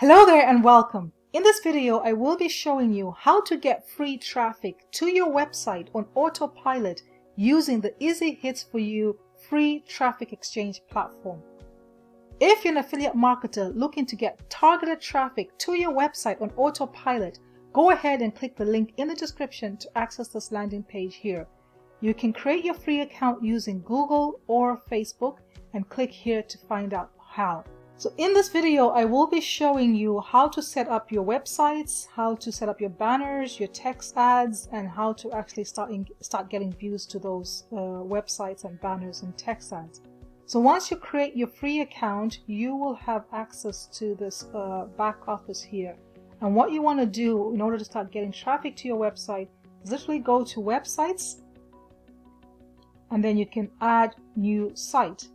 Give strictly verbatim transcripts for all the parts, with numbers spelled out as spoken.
Hello there and welcome. In this video I will be showing you how to get free traffic to your website on autopilot using the Easy Hits For You free traffic exchange platform. If you're an affiliate marketer looking to get targeted traffic to your website on autopilot, go ahead and click the link in the description to access this landing page here. You can create your free account using Google or Facebook and click here to find out how. So in this video, I will be showing you how to set up your websites, how to set up your banners, your text ads, and how to actually start, in, start getting views to those uh, websites and banners and text ads. So once you create your free account, you will have access to this uh, back office here. And what you want to do in order to start getting traffic to your website is literally go to websites, and then you can add new site.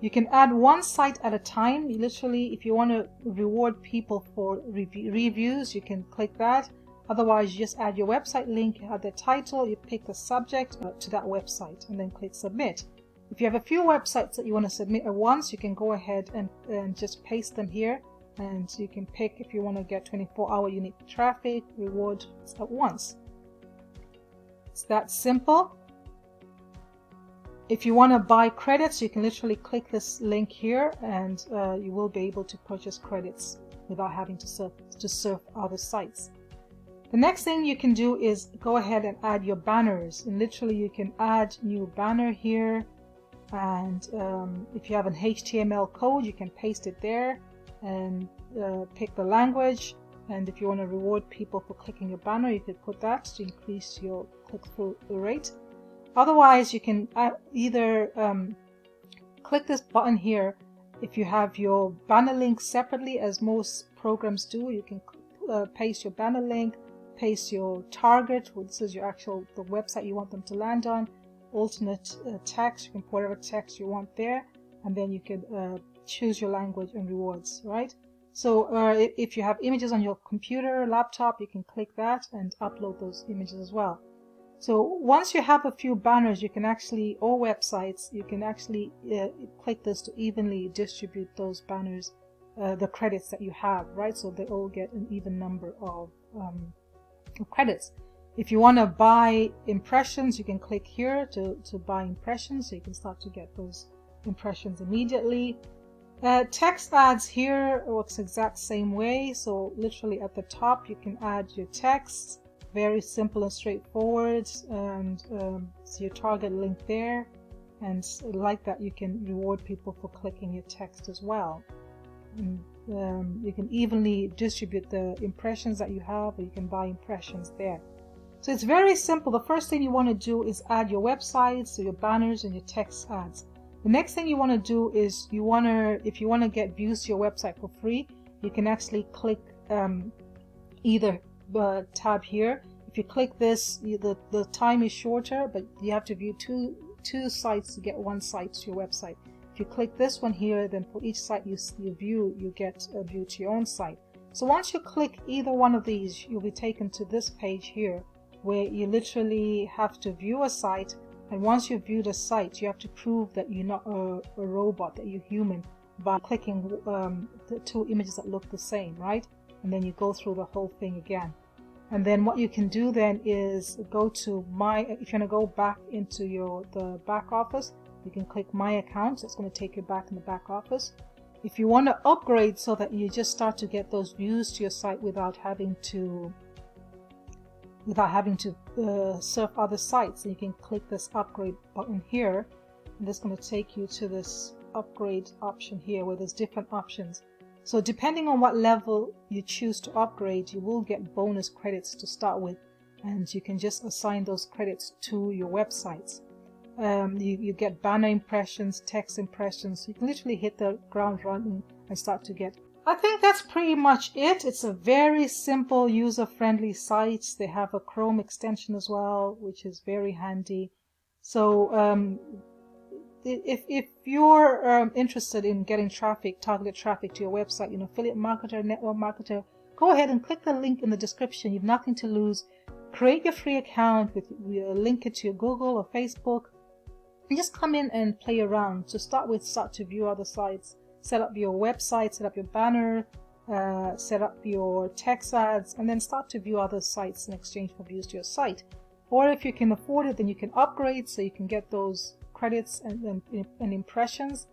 You can add one site at a time. Literally, if you want to reward people for review, reviews, you can click that. Otherwise, you just add your website link, add the title, you pick the subject to that website, and then click submit. If you have a few websites that you want to submit at once, you can go ahead and, and just paste them here. And you can pick if you want to get twenty-four hour unique traffic, reward at once. It's that simple. If you want to buy credits, you can literally click this link here and uh, you will be able to purchase credits without having to surf, to surf other sites. The next thing you can do is go ahead and add your banners. And literally you can add new banner here. And um, if you have an H T M L code, you can paste it there and uh, pick the language. And if you want to reward people for clicking your banner, you could put that to increase your click-through rate. Otherwise, you can either um, click this button here if you have your banner link separately, as most programs do. You can uh, paste your banner link, paste your target, well, this is your actual the website you want them to land on, alternate uh, text, you can put whatever text you want there, and then you can uh, choose your language and rewards, right? So uh, if you have images on your computer, laptop, you can click that and upload those images as well. So once you have a few banners, you can actually, or websites, you can actually uh, click this to evenly distribute those banners, uh, the credits that you have, right? So they all get an even number of um, credits. If you want to buy impressions, you can click here to, to buy impressions. So you can start to get those impressions immediately. Uh, text ads here works exact same way. So literally at the top, you can add your text. Very simple and straightforward, and um, so your target link there, and like that you can reward people for clicking your text as well. And, um, you can evenly distribute the impressions that you have, or you can buy impressions there. So it's very simple. The first thing you want to do is add your websites, so your banners and your text ads. The next thing you want to do is you want to, if you want to get views to your website for free, you can actually click um, either Uh, tab here. If you click this, the, the time is shorter, but you have to view two two sites to get one site to your website. If you click this one here, then for each site you, you view, you get a view to your own site. So once you click either one of these, you'll be taken to this page here where you literally have to view a site, and once you've viewed a site, you have to prove that you're not a, a robot, that you're human, by clicking um, the two images that look the same, right? And then you go through the whole thing again. And then what you can do then is go to my, if you're going to go back into your the back office, you can click my account. So it's going to take you back in the back office. If you want to upgrade so that you just start to get those views to your site without having to without having to uh, surf other sites, you can click this upgrade button here, and this is going to take you to this upgrade option here where there's different options. So depending on what level you choose to upgrade, you will get bonus credits to start with, and you can just assign those credits to your websites. Um, you, you get banner impressions, text impressions, so you can literally hit the ground running and start to get. I think that's pretty much it. It's a very simple, user-friendly site. They have a Chrome extension as well, which is very handy. So um, If, if you're um, interested in getting traffic, targeted traffic to your website, you know, affiliate marketer, network marketer, go ahead and click the link in the description. You've nothing to lose. Create your free account with, with link it to your Google or Facebook, and just come in and play around. To start with, start to view other sites, set up your website, set up your banner, uh, set up your text ads, and then start to view other sites in exchange for views to your site. Or if you can afford it, then you can upgrade so you can get those credits and, and, and impressions,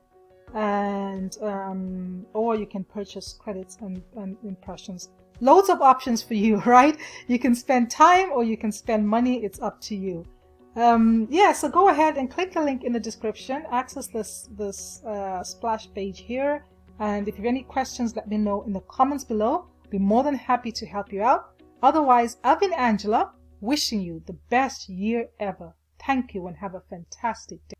and um, or you can purchase credits and, and impressions. Loads of options for you, right? You can spend time or you can spend money. It's up to you. Um, yeah, so go ahead and click the link in the description. Access this this uh, splash page here. And if you have any questions, let me know in the comments below. I'll be more than happy to help you out. Otherwise, I've been Angela, wishing you the best year ever. Thank you and have a fantastic day.